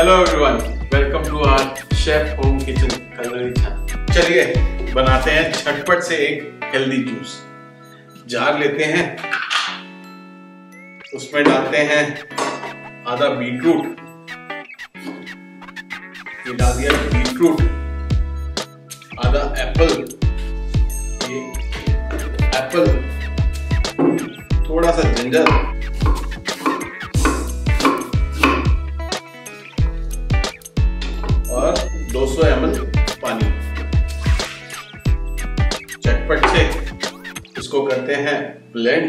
Hello everyone, welcome to our chef home kitchen kalari channel. चलिए बनाते हैं झटपट से एक हेल्दी जूस। जार लेते हैं, उसमें डालते हैं आधा बीटरूट। ये डाल दिया बीटरूट, आधा एप्पल, ये एप्पल, थोड़ा सा जिंजर, और 200 ml पानी। चटपट से इसको करते हैं ब्लेंड।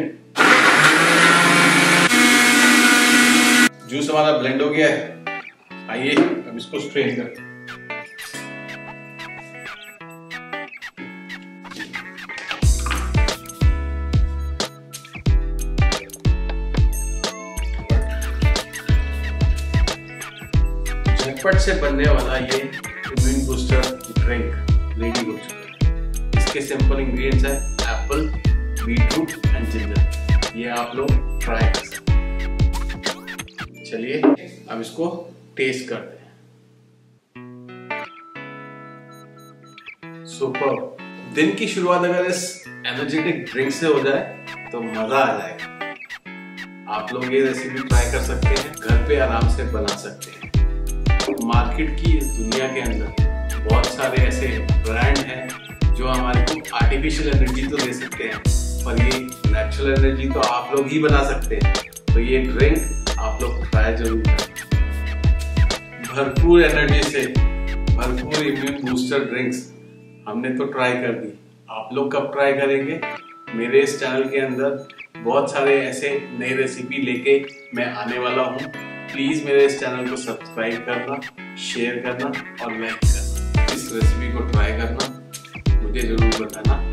जूस हमारा ब्लेंड हो गया है। आइए अब इसको स्ट्रेन करते हैं। झटपट से बनने वाला ये इम्यून बूस्टर ड्रिंक रेडी हो चुका है। इसके सिंपल इंग्रेडिएंट्स हैं एप्पल, बीटरूट एंड जिंजर। ये आप लोग ट्राई कर सकते हैं। चलिए अब इसको टेस्ट करते हैं। सुपर! दिन की शुरुआत अगर इस एनर्जेटिक ड्रिंक से हो जाए तो मजा आ जाएगा। आप लोग ये रेसिपी ट्राई कर सकते हैं, घर पे आराम से बना सकते हैं। मार्केट की इस दुनिया के अंदर बहुत सारे ऐसे ब्रांड हैं जो हमारे को आर्टिफिशियल एनर्जी तो दे सकते हैं, पर ये नेचुरल एनर्जी तो आप लोग ही बना सकते हैं। तो ये ड्रिंक आप लोग ट्राई जरूर करें। भरपूर एनर्जी से भरपूर इम्यून बूस्टर ड्रिंक्स हमने तो ट्राई कर दी। आप लोग कब ट्राई करेंगे? मेरे इस चैनल के अंदर बहुत सारे ऐसे नई रेसिपी लेके मैं आने वाला हूँ। प्लीज़ मेरे इस चैनल को सब्सक्राइब करना, शेयर करना और लाइक करना। इस रेसिपी को ट्राई करना, मुझे ज़रूर बताना।